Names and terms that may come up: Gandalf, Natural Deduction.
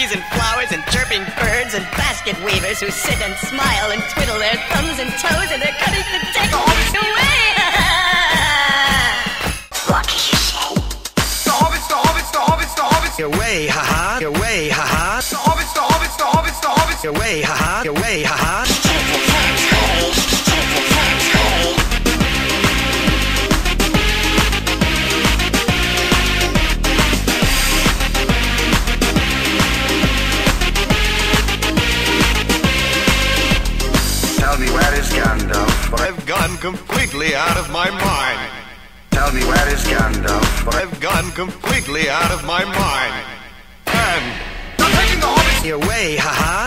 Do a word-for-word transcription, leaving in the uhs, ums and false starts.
trees and flowers and chirping birds and basket weavers who sit and smile and twiddle their thumbs and toes and their cutters to take away. What did you say? The hobbits, the hobbits, the hobbits, the hobbits. Your way, haha. Your way, haha. The hobbits, the hobbits, the hobbits, the hobbits. Your way, haha. Your way, haha. I've gone completely out of my mind. Tell me, where is Gandalf? I've gone completely out of my mind. And I'm taking the hobbits away, haha.